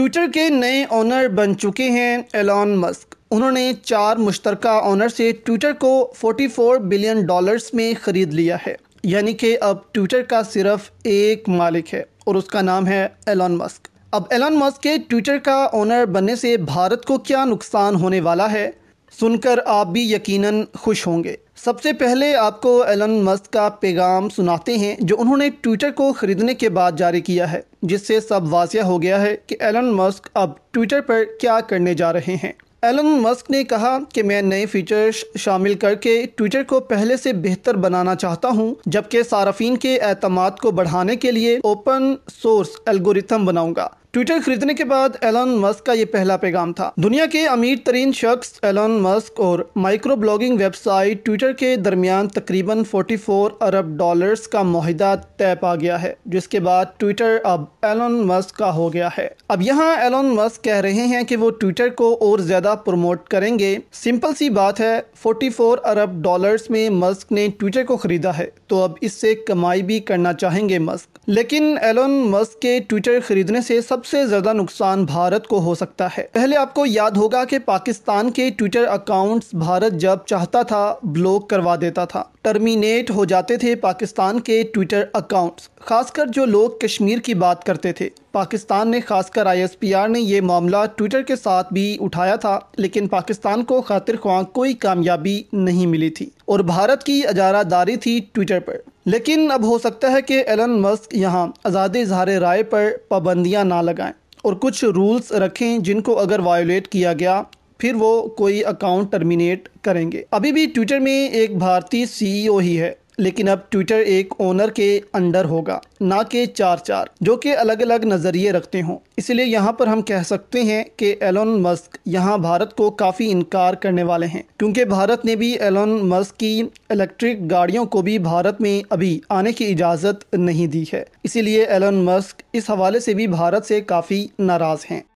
Twitter के नए owner बन चुके हैं एलॉन मस्क। उन्होंने 4 मुश्तरका ओनर से ट्विटर को $44 बिलियन में ख़रीद लिया है, यानी कि अब ट्विटर का सिर्फ एक मालिक है और उसका नाम है एलॉन मस्क। अब एलॉन मस्क के ट्विटर का ओनर बनने से भारत को क्या नुकसान होने वाला है, सुनकर आप भी यकीनन खुश होंगे। सबसे पहले आपको एलन मस्क का पैगाम सुनाते हैं जो उन्होंने ट्विटर को ख़रीदने के बाद जारी किया है, जिससे सब वाज़ेह हो गया है कि एलन मस्क अब ट्विटर पर क्या करने जा रहे हैं। एलन मस्क ने कहा कि मैं नए फीचर्स शामिल करके ट्विटर को पहले से बेहतर बनाना चाहता हूं, जबकि सार्फिन के एतमाद को बढ़ाने के लिए ओपन सोर्स एल्गोरिथम बनाऊंगा। ट्विटर खरीदने के बाद एलन मस्क का ये पहला पैगाम था। दुनिया के अमीर तरीन शख्स एलन मस्क और माइक्रो ब्लॉगिंग वेबसाइट ट्विटर के दरमियान तकरीबन $44 अरब का मुआहदा तय पा गया है, जिसके बाद ट्विटर अब एलन मस्क का हो गया है। अब यहाँ एलन मस्क कह रहे हैं कि वो ट्विटर को और ज़्यादा प्रमोट करेंगे। सिंपल सी बात है, $44 अरब में मस्क ने ट्विटर को ख़रीदा है, तो अब इससे कमाई भी करना चाहेंगे मस्क। लेकिन एलन मस्क के ट्विटर खरीदने से सबसे ज़्यादा नुकसान भारत को हो सकता है। पहले आपको याद होगा कि पाकिस्तान के ट्विटर अकाउंट्स भारत जब चाहता था ब्लॉक करवा देता था, टर्मिनेट हो जाते थे पाकिस्तान के ट्विटर अकाउंट्स, खासकर जो लोग कश्मीर की बात करते थे। पाकिस्तान ने, खासकर ISPR ने ये मामला ट्विटर के साथ भी उठाया था, लेकिन पाकिस्तान को खातिर ख्वाह कोई कामयाबी नहीं मिली थी और भारत की अजारादारी थी ट्विटर पर। लेकिन अब हो सकता है कि एलन मस्क यहाँ आज़ाद इजहार राय पर पाबंदियाँ ना लगाएं और कुछ रूल्स रखें जिनको अगर वायोलेट किया गया फिर वो कोई अकाउंट टर्मिनेट करेंगे। अभी भी ट्विटर में एक भारतीय CEO ही है, लेकिन अब ट्विटर एक ओनर के अंडर होगा, ना कि चार जो कि अलग अलग नज़रिए रखते हों। इसलिए यहाँ पर हम कह सकते हैं कि एलन मस्क यहाँ भारत को काफ़ी इनकार करने वाले हैं, क्योंकि भारत ने भी एलन मस्क की इलेक्ट्रिक गाड़ियों को भी भारत में अभी आने की इजाज़त नहीं दी है। इसीलिए एलन मस्क इस हवाले से भी भारत से काफ़ी नाराज़ हैं।